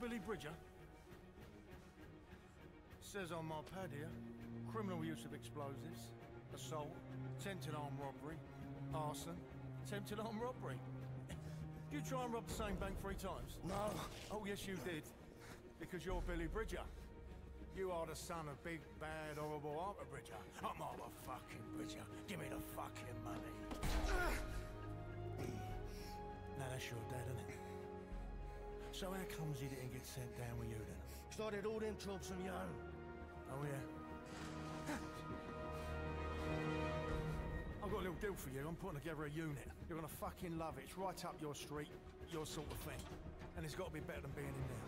Billy Bridger? Says on my pad here, criminal use of explosives, assault, attempted armed robbery, arson, attempted armed robbery. You try and rob the same bank 3 times? No. Oh, yes, you did. Because you're Billy Bridger. You are the son of big, bad, horrible Arthur Bridger. I'm Arthur fucking Bridger. Give me the fucking money. Now, that's your dad, isn't it? So how comes he didn't get sent down with you, then? Started all them troubles on your own. Oh, yeah. I've got a little deal for you. I'm putting together a unit. You're gonna fucking love it. It's right up your street, your sort of thing. And it's gotta be better than being in there.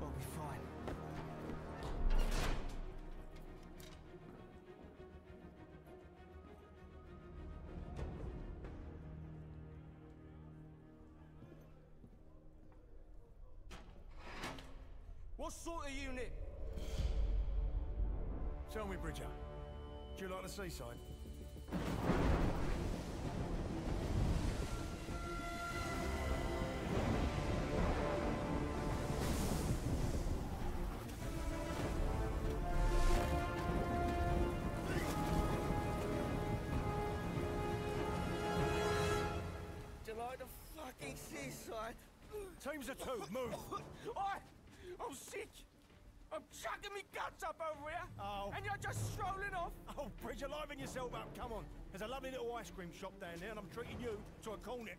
I'll be fine. What sort of unit? Tell me, Bridger, do you like the seaside? Do you like the fucking seaside? Times are 2, move! Oi! I'm sick! I'm chucking me guts up over here, oh. And you're just strolling off. Oh, Bridger, liven yourself up, come on. There's a lovely little ice cream shop down there, and I'm treating you to a cornet.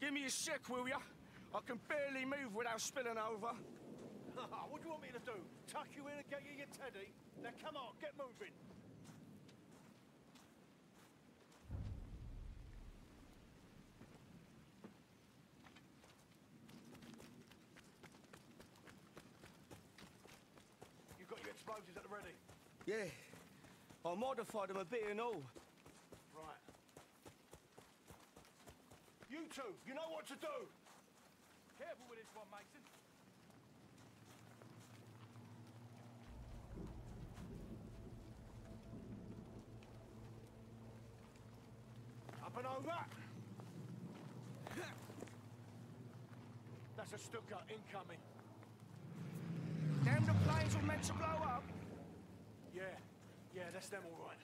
Give me a sec, will ya? I can barely move without spilling over. What do you want me to do? Tuck you in and get you your teddy? Now come on, get moving. You've got your explosives at the ready? Yeah. I modified them a bit and all. Right. You two, you know what to do! Careful with this one, Mason. Up and over! That's a Stuka, incoming. Damn, the planes were meant to blow up! Yeah, that's them all right.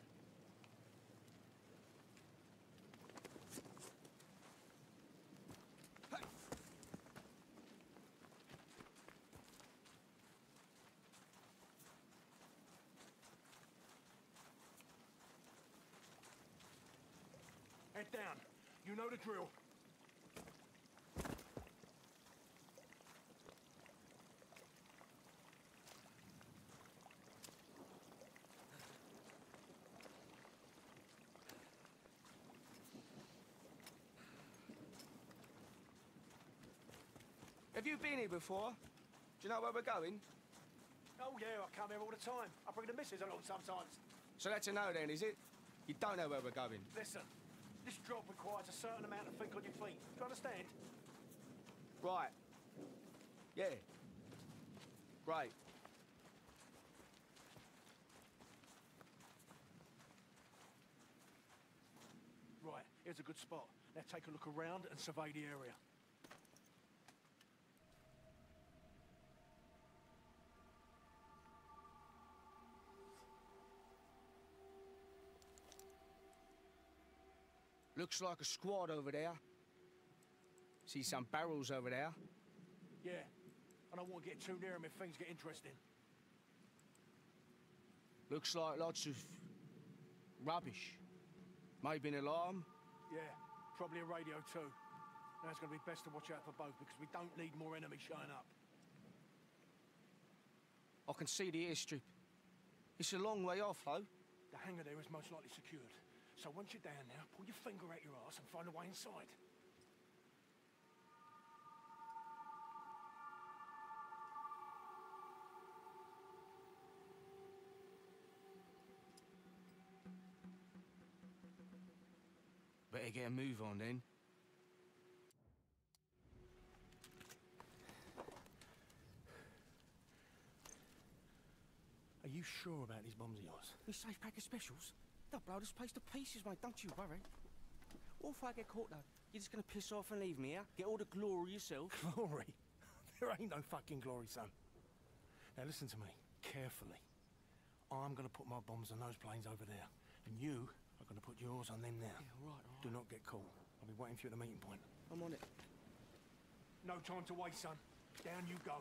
Head down. You know the drill. Have you been here before? Do you know where we're going? Oh, yeah, I come here all the time. I bring the missus along sometimes. So that's a no then, is it? You don't know where we're going. Listen. This job requires a certain amount of think on your feet. Do you understand? Right. Yeah. Right. Right, here's a good spot. Now take a look around and survey the area. Looks like a squad over there. See some barrels over there. Yeah, I don't want to get too near them if things get interesting. Looks like lots of rubbish. Maybe an alarm. Yeah, probably a radio too. Now it's going to be best to watch out for both because we don't need more enemies showing up. I can see the airstrip. It's a long way off, though. The hangar there is most likely secured. So once you're down there, pull your finger out your ass and find a way inside. Better get a move on then. Are you sure about these bombs of yours? This safe pack of specials? They'll blow this place to pieces, mate, don't you worry. What if I get caught, though? You're just gonna piss off and leave me, yeah? Get all the glory yourself? Glory? There ain't no fucking glory, son. Now listen to me, carefully. I'm gonna put my bombs on those planes over there, and you are gonna put yours on them now. Yeah, all right. Do not get caught. I'll be waiting for you at the meeting point. I'm on it. No time to waste, son. Down you go.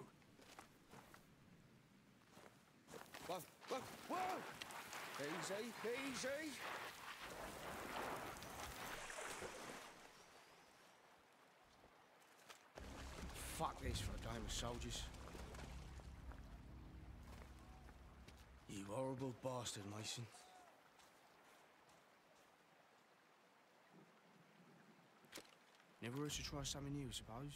Whoa, whoa, whoa! Easy, easy! Fuck this for a game of soldiers. You horrible bastard, Mason. Never hurts to try something new, I suppose.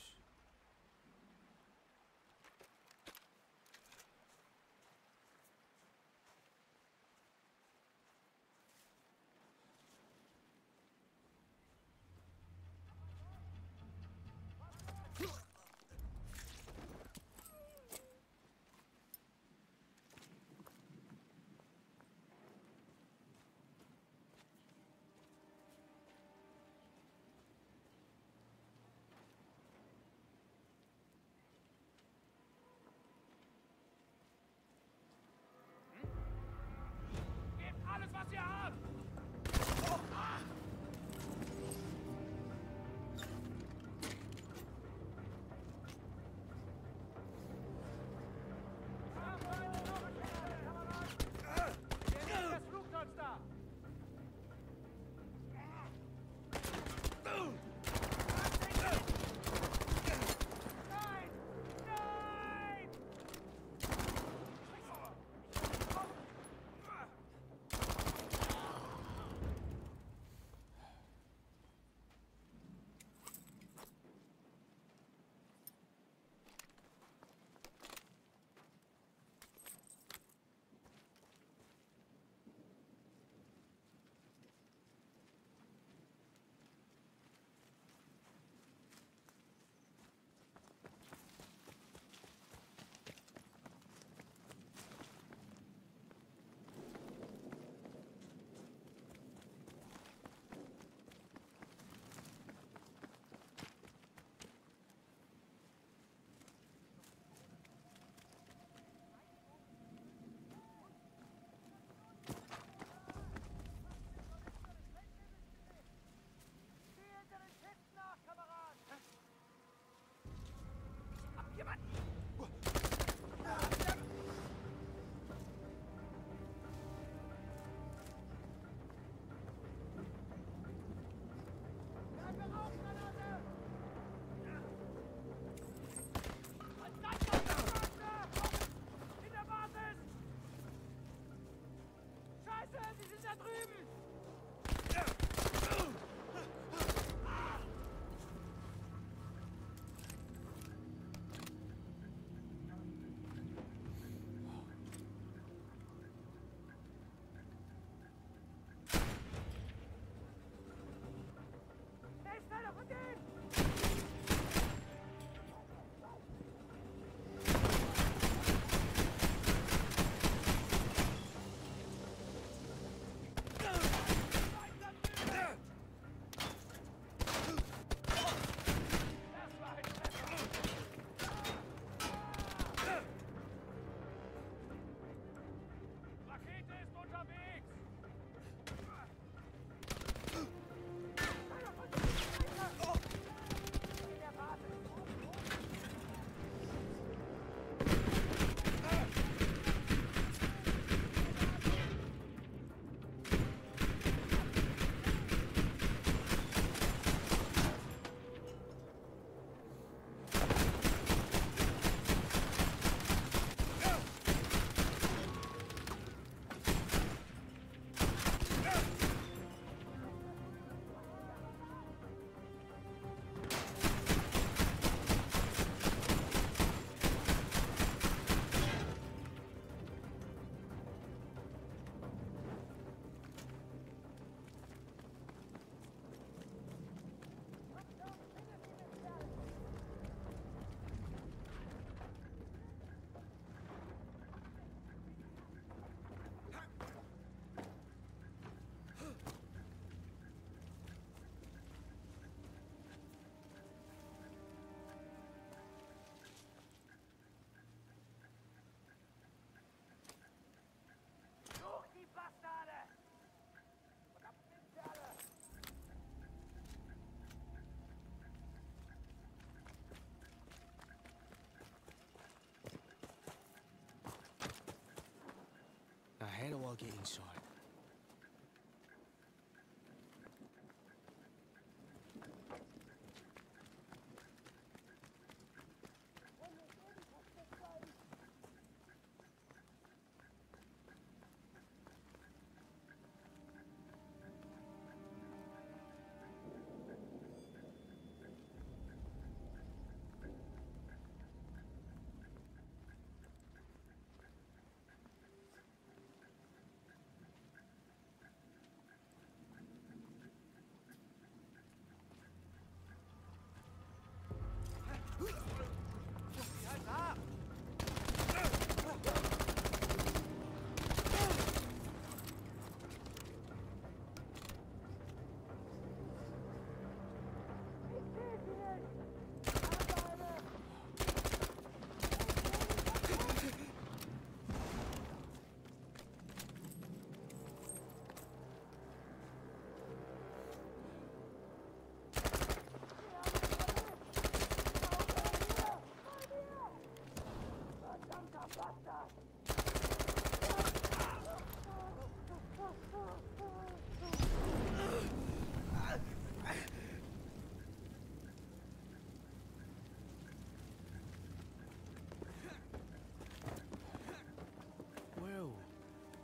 get inside.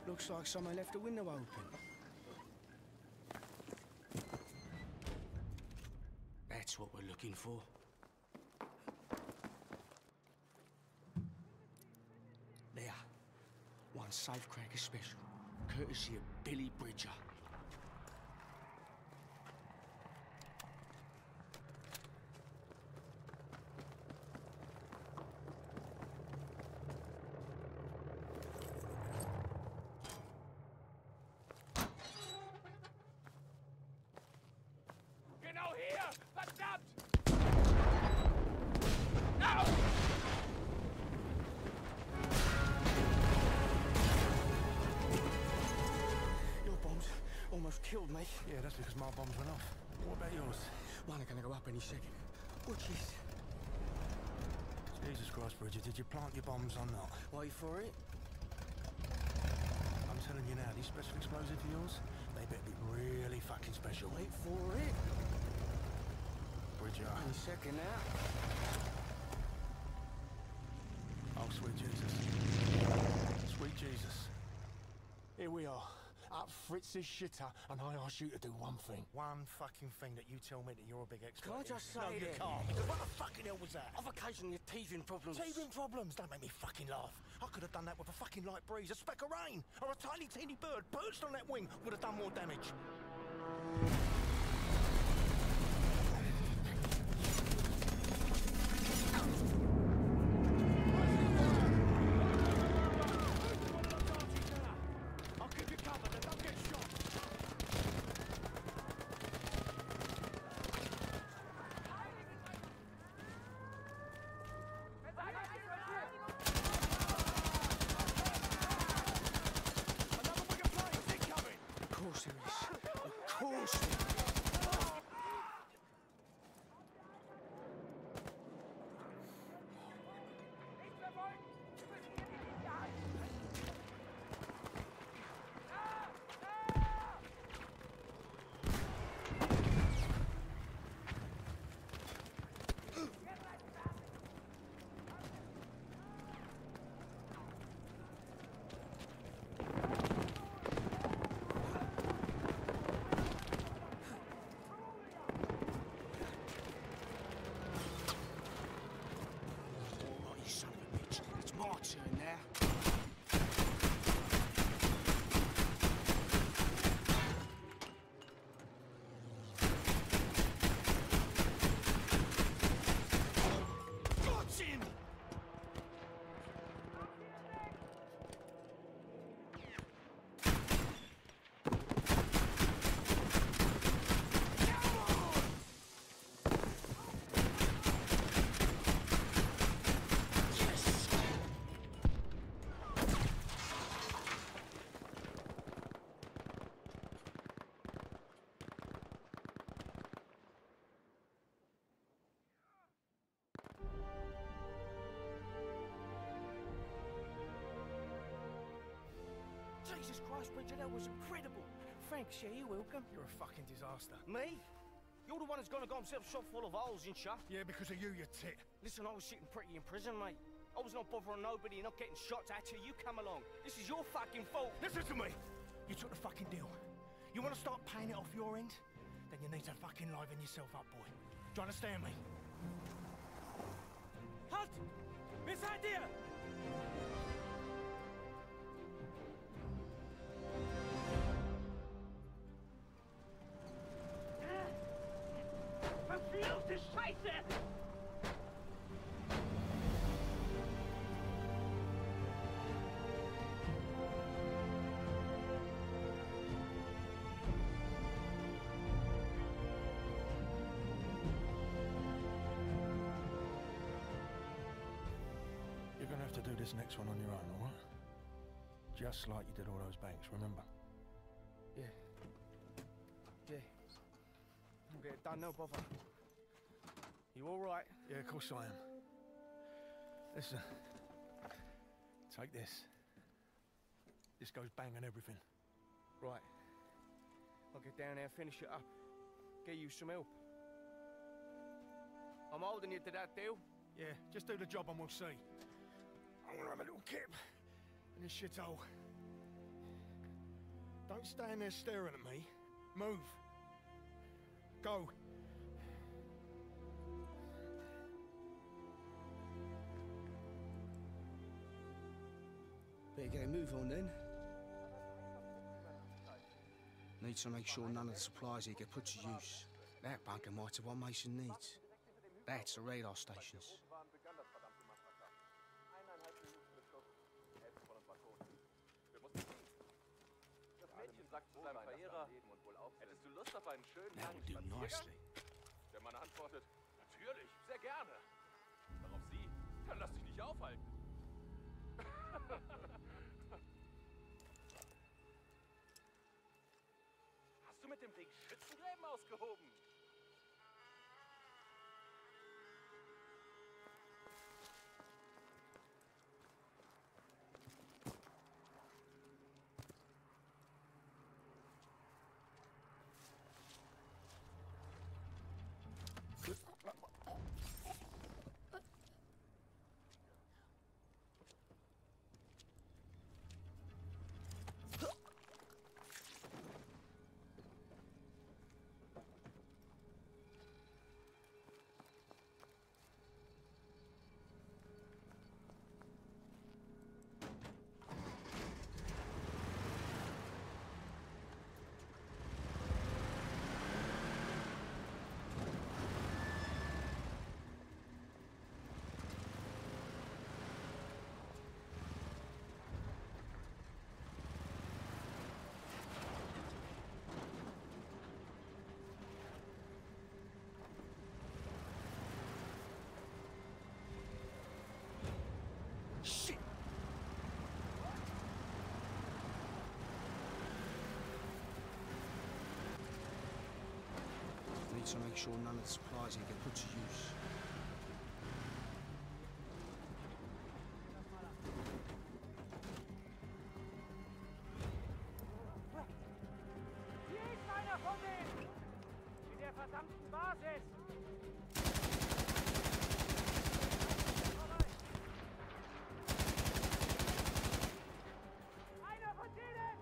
Looks like someone left the window open. That's what we're looking for. There. One safecracker special, courtesy of Billy Bridger. Killed me. Yeah, that's because my bombs went off. What about yours? Mine are gonna go up any second. Oh, jeez. Jesus Christ, Bridger, did you plant your bombs or not? Wait for it. I'm telling you now, these special explosives of yours, they better be really fucking special. Wait for it. Bridger. Any second now. Oh, sweet Jesus. Sweet Jesus. Here we are. Up Fritz's shitter, and I ask you to do one thing. One fucking thing that you tell me that you're a big expert. Can I just say that? No, you can't. What the fucking hell was that? I've occasionally teething problems. Teething problems? Don't make me fucking laugh. I could have done that with a fucking light breeze, a speck of rain, or a tiny teeny bird perched on that wing would have done more damage. Of course there is. Jesus Christ, Bridger, that was incredible. Thanks, yeah, you're welcome. You're a fucking disaster. Me? You're the one who's gonna got himself shot full of holes in shot. Yeah, because of you, you tit. Listen, I was sitting pretty in prison, mate. I was not bothering nobody, not getting shots at you. You come along. This is your fucking fault. Listen to me. You took the fucking deal. You want to start paying it off your end? Then you need to fucking liven yourself up, boy. Do you understand me? Halt! This idea! Verfluchte Scheiße! Do this next one on your own, all right? Just like you did all those banks, remember? Yeah. Yeah. I'll get it done, no bother. You all right? Yeah, of course I am. Listen. Take this. This goes bang on everything. Right. I'll get down there, finish it up. Get you some help. I'm holding you to that deal. Yeah, just do the job and we'll see. I want to have a little kip in this shithole. Don't stand there staring at me. Move. Go. Better get a move on then. Need to make sure none of the supplies here get put to use. That bunker might have what Mason needs. That's the radar stations. That would do nicely. Wenn man antwortet, natürlich, sehr gerne. Darauf Sie, dann lass dich nicht aufhalten. Hast du mit dem Ding Schützengräben ausgehoben? To make sure none of the supplies here get put to use. Hier ist einer von denen! In der verdammten Basis! Einer von denen!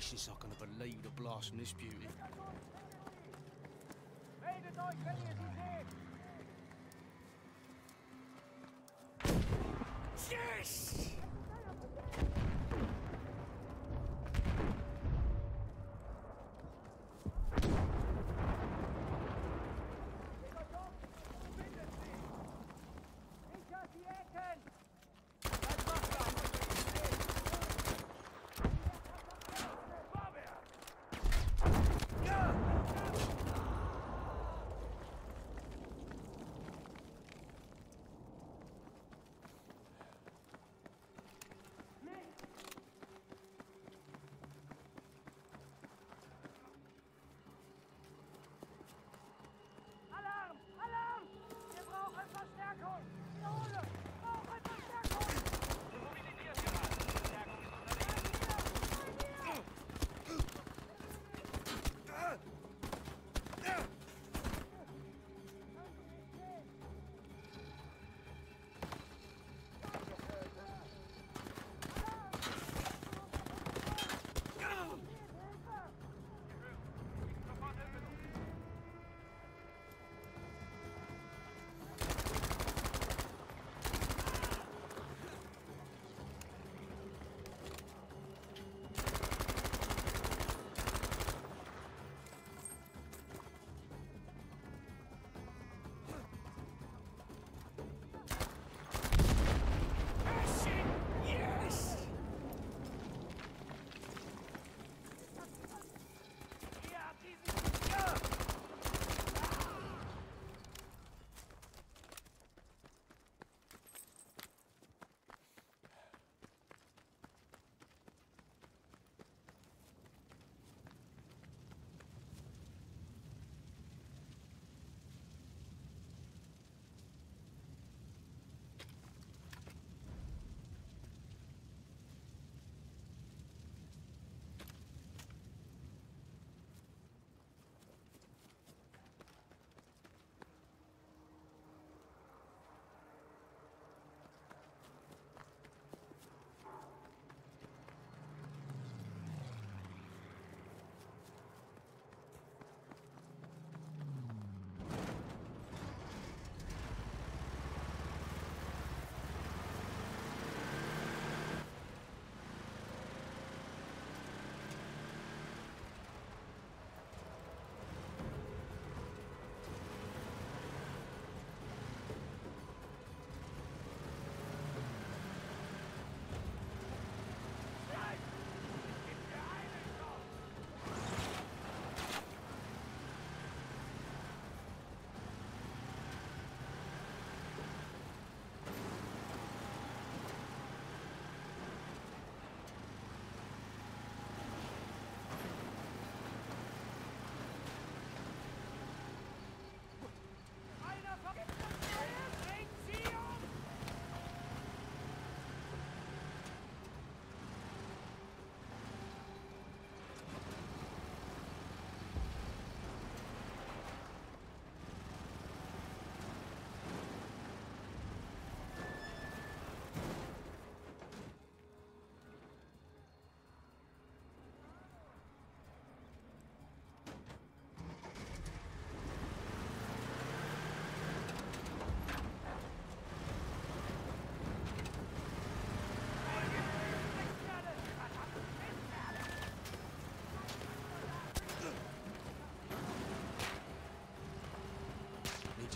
Christ, I'm not going to believe the blast from this beauty. Yes!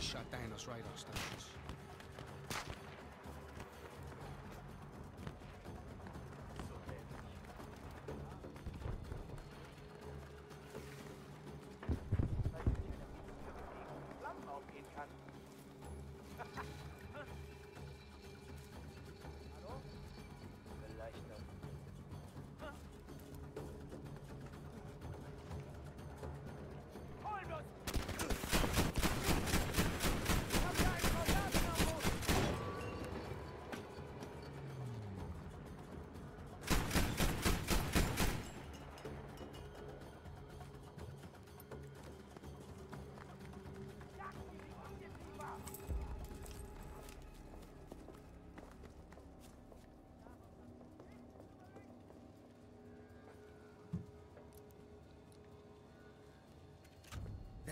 Shut down those radar stations. Holen wir uns!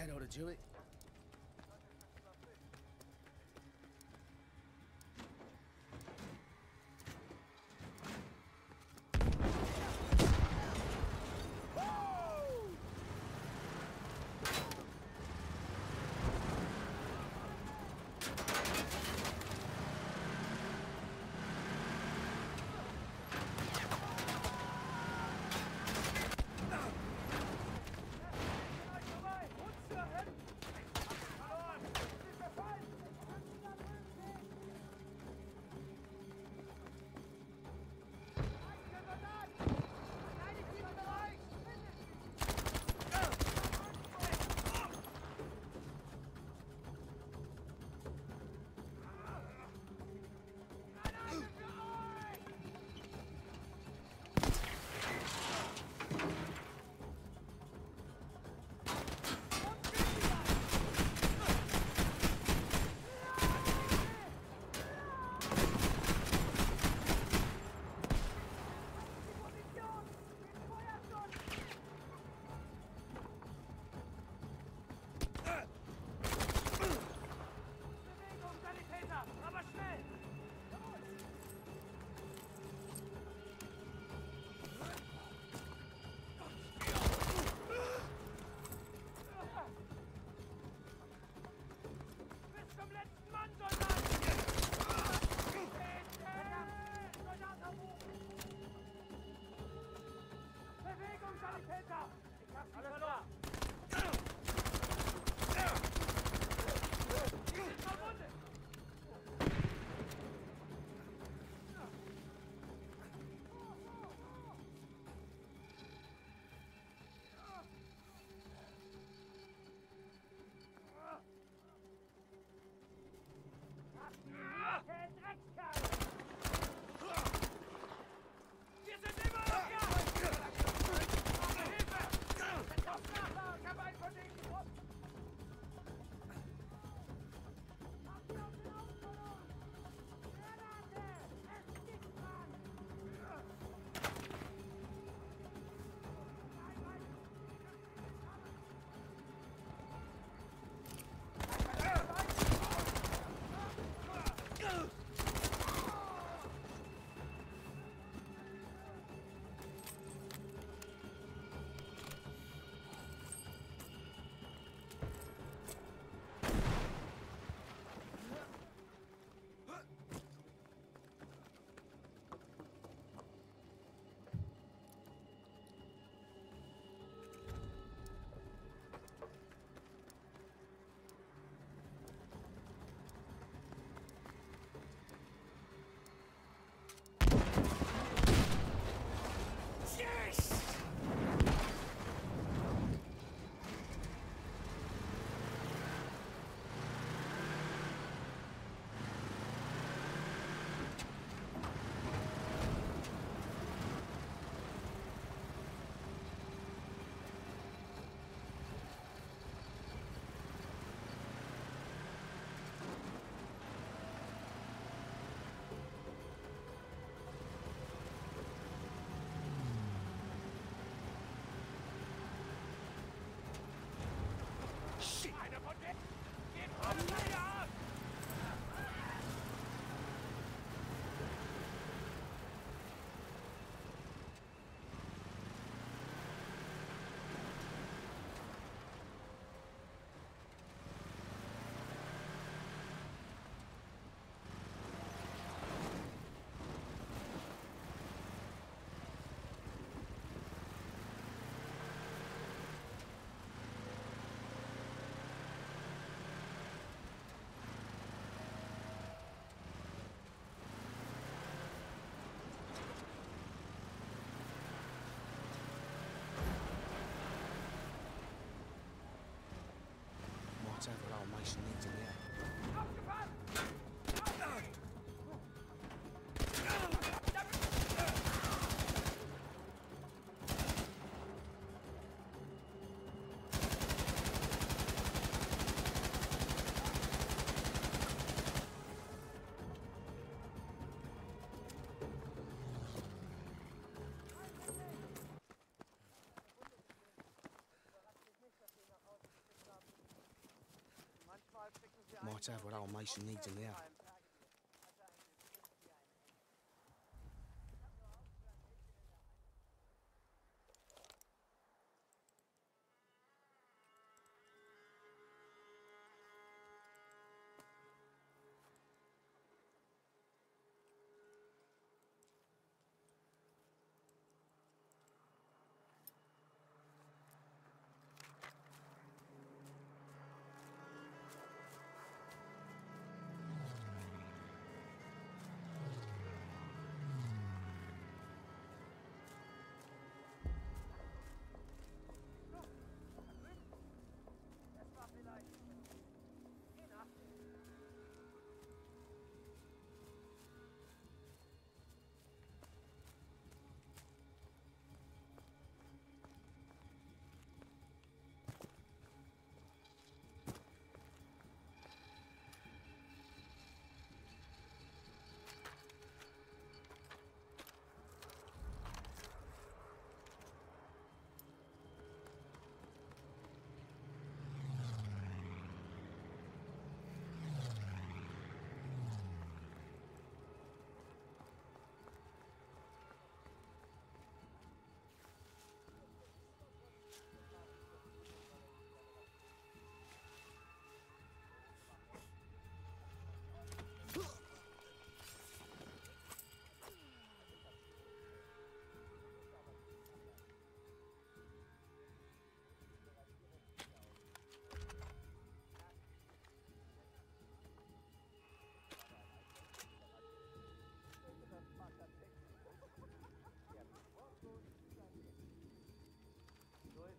That ought to do it. might have what old Mason needs in the oven. Was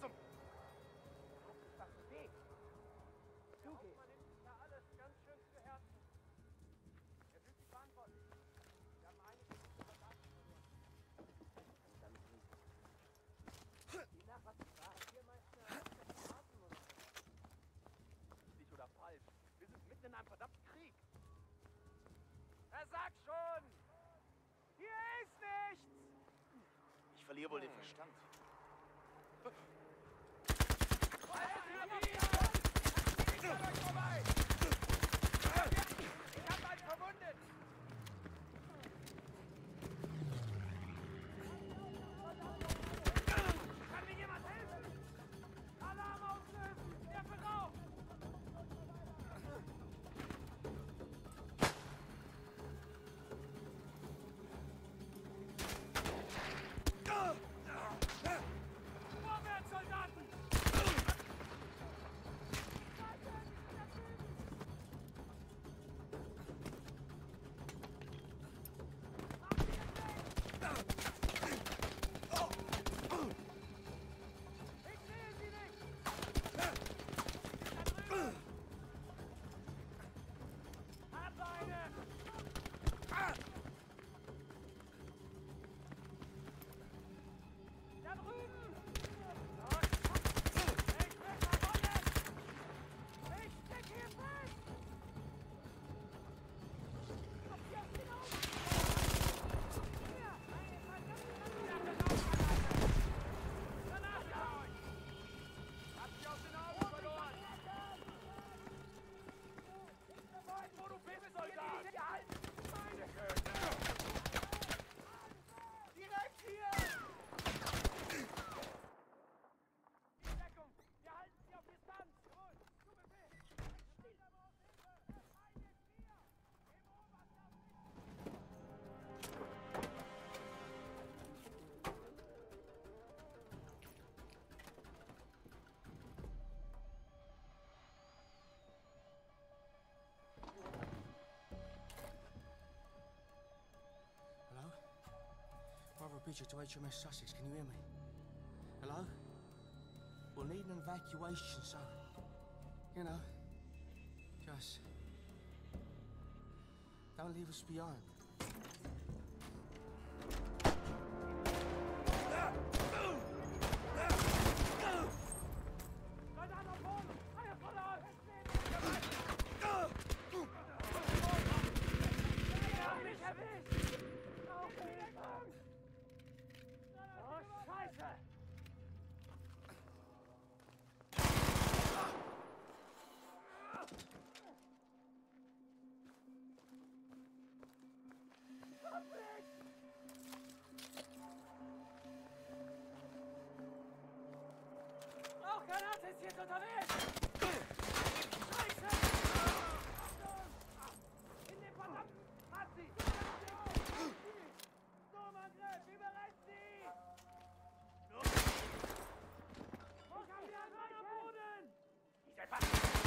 zum... Das ist Weg. Der Hauptmann nimmt sich da alles ganz schön zu Herzen. Er fühlt sich verantwortlich. Wir haben einige Soldaten verloren. Je nach was ich war, hier Meister, warten muss. Richtig oder falsch. Wir sind mitten in einem verdammten Krieg. Er sagt schon! Hier ist nichts! Ich verliere wohl den Verstand. Ich hab einen verwundet! Kann mir jemand helfen? Alarm auslösen! Der beraubt! Vorwärts, Soldaten! Arthur Bridger to HMS Sussex, can you hear me? Hello? We'll need an evacuation, so... You know... Just... Don't leave us behind. ist unterwegs! Scheiße! Achtung! In den verdammten Nazi! Sturmangriff! Überrennt sie! Wo kann wir an meinem Boden? Diese Waffen! Sie!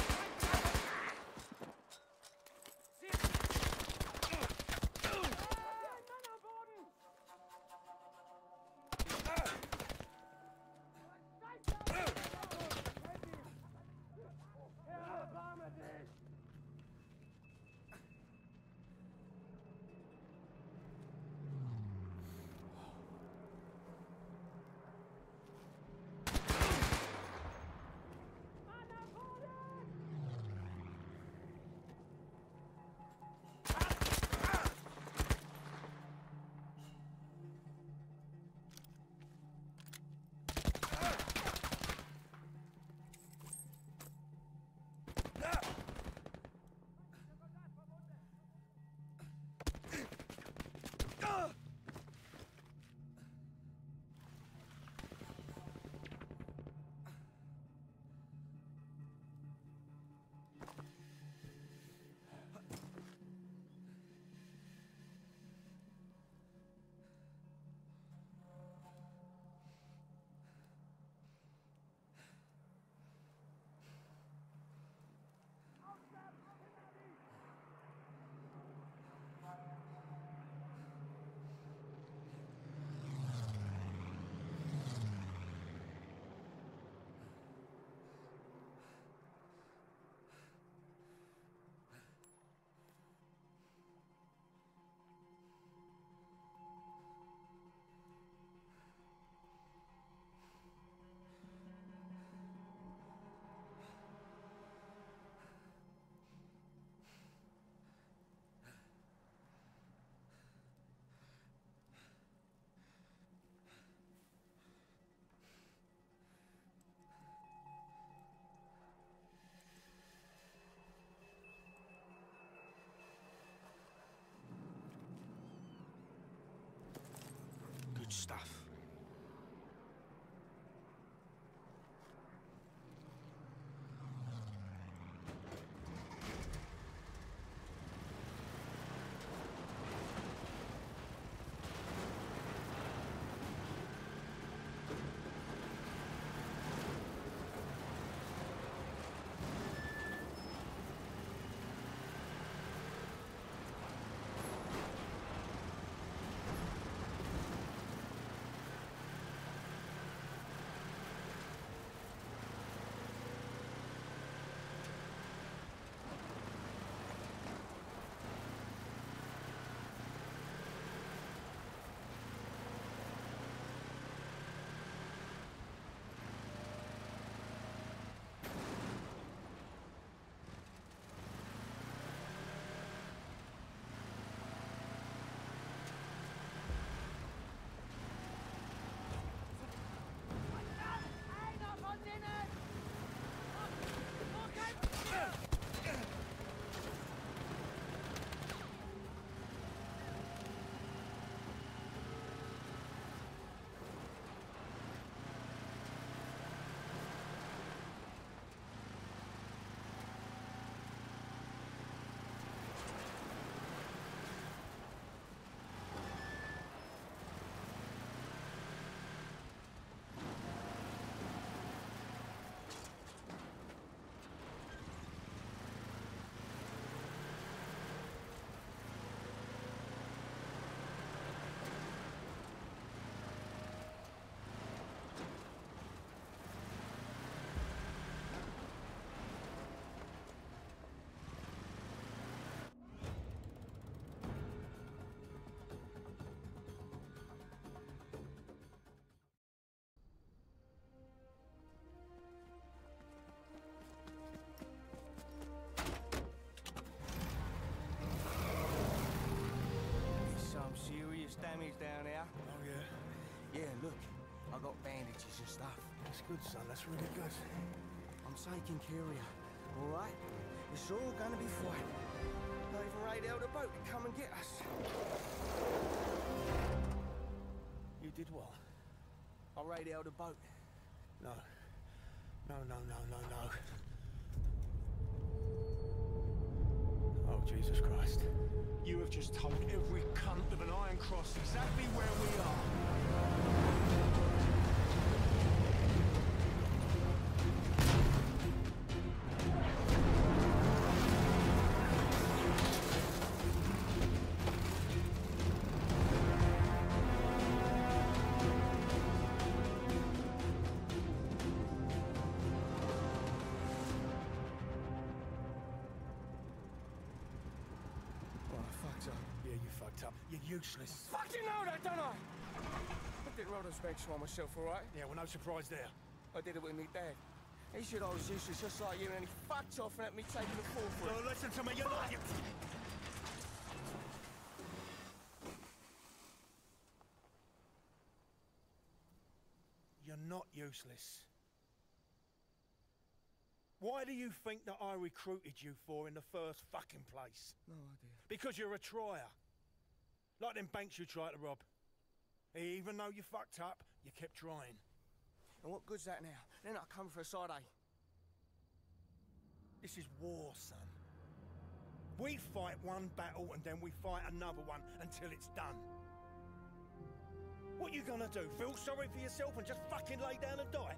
Stuff. Damage down here. Oh yeah? Yeah, look, I got bandages and stuff. That's good, son, that's really good. I'm taking care of you, all right? It's all gonna be fine. They've already held a boat to come and get us. You did what? I radioed a boat. No, No. Oh, Jesus Christ. You have just told every cunt of an Iron Cross exactly where we useless. I fucking know that, don't I? I did rather speak on myself, all right? Yeah, well, no surprise there. I did it with me dad. He said I was useless just like you, and he fucked off and let me take the fall for it. No, listen to me, you're not... You're not useless. Why do you think that I recruited you for in the first fucking place? No idea. Because you're a trier. Like them banks you tried to rob. Even though you fucked up, you kept trying. And what good's that now? Then I come for a side A. This is war, son. We fight one battle and then we fight another one until it's done. What you gonna do? Feel sorry for yourself and just fucking lay down and die?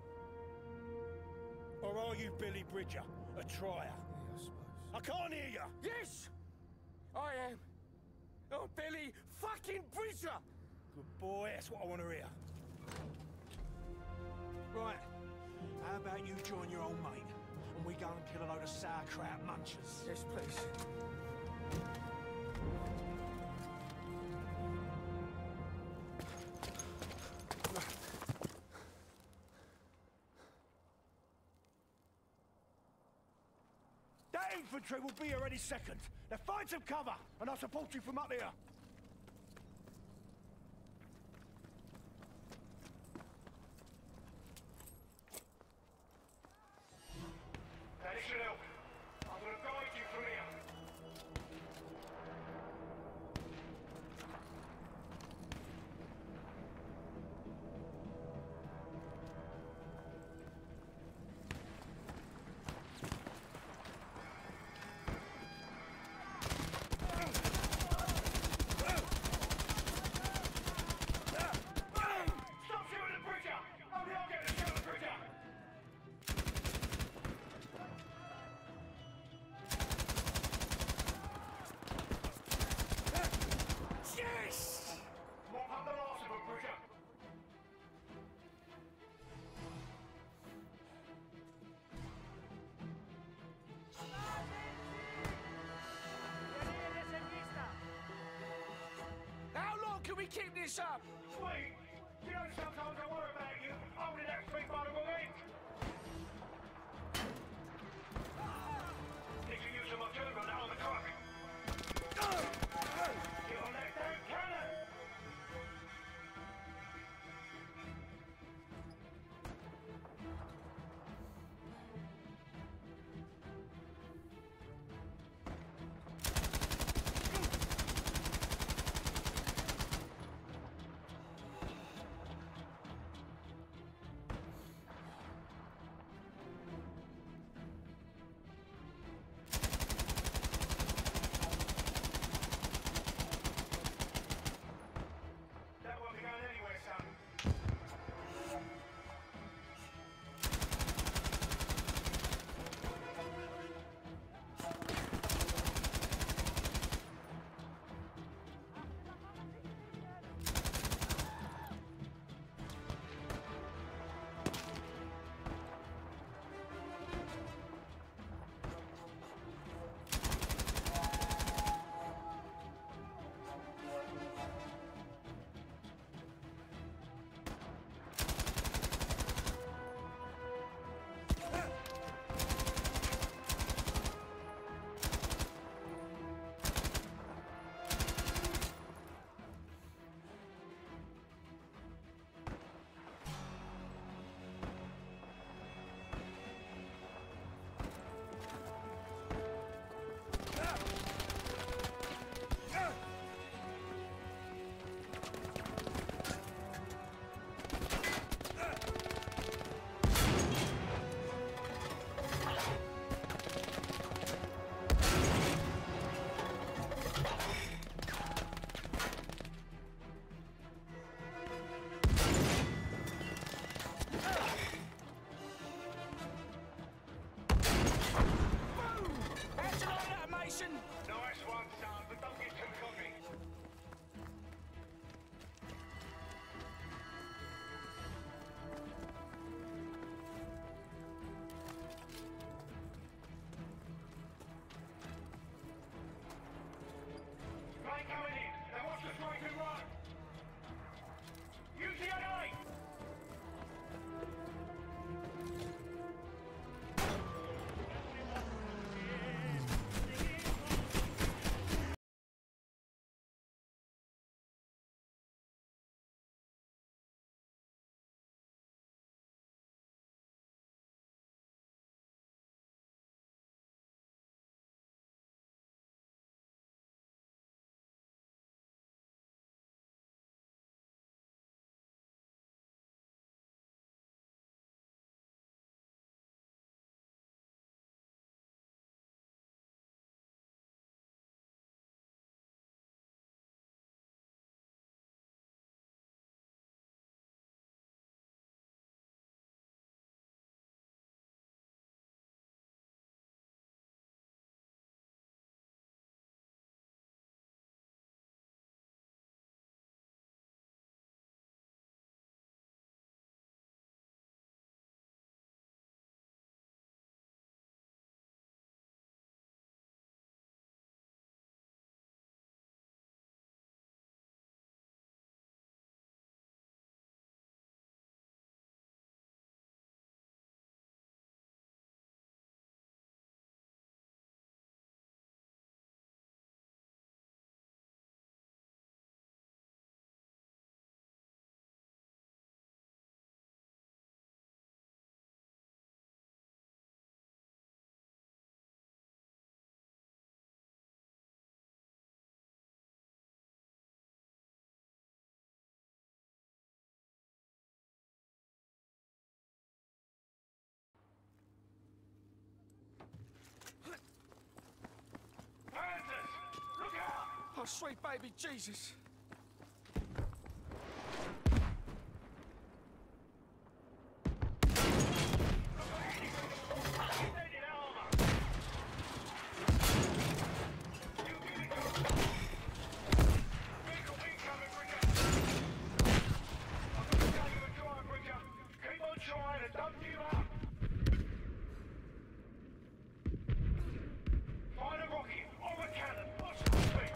Or are you Billy Bridger, a trier? Yeah, I suppose. I can't hear you! Yes! I am. Oh, Billy fucking Bridger! Good boy, that's what I want to hear. Right, how about you join your old mate, and we go and kill a load of sauerkraut munchers? Yes, please. That infantry will be here any second. Now find some cover, and I'll support you from up here. That should help. I'm gonna guide you from here. Keep this up! Sweet! You know, sometimes I worry about you holding that sweet by the leg! They can use my turban now on the clock! Get on that damn cannon! can run! Use your knife! Oh, sweet baby Jesus! Find a rocket or a cannon, or something!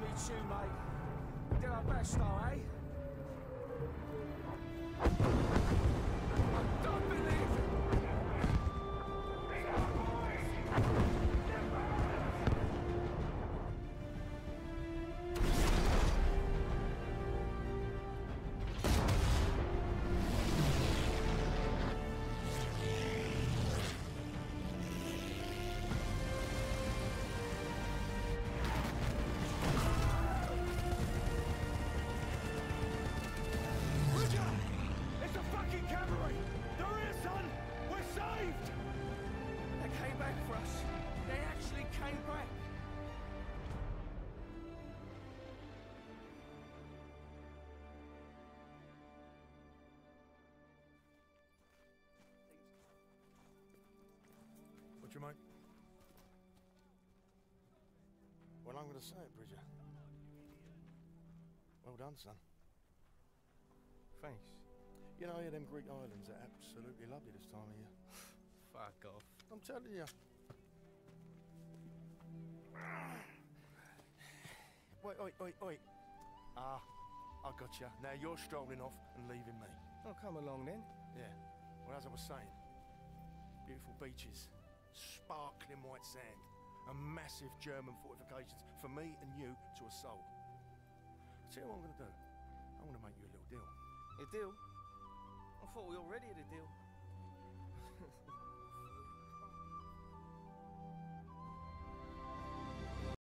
me too, mate. We did our best, though, eh? I don't believe it! Mate. Well, I'm going to say it, Bridger. Well done, son. Thanks. You know, yeah, them Greek islands are absolutely lovely this time of year. Fuck off. I'm telling you. Wait. Ah, I got you. Now you're strolling off and leaving me. Oh, come along then. Yeah. Well, as I was saying, beautiful beaches. Sparkling white sand and massive German fortifications for me and you to assault. See what I'm going to do? I'm going to make you a little deal. A deal? I thought we already had a deal.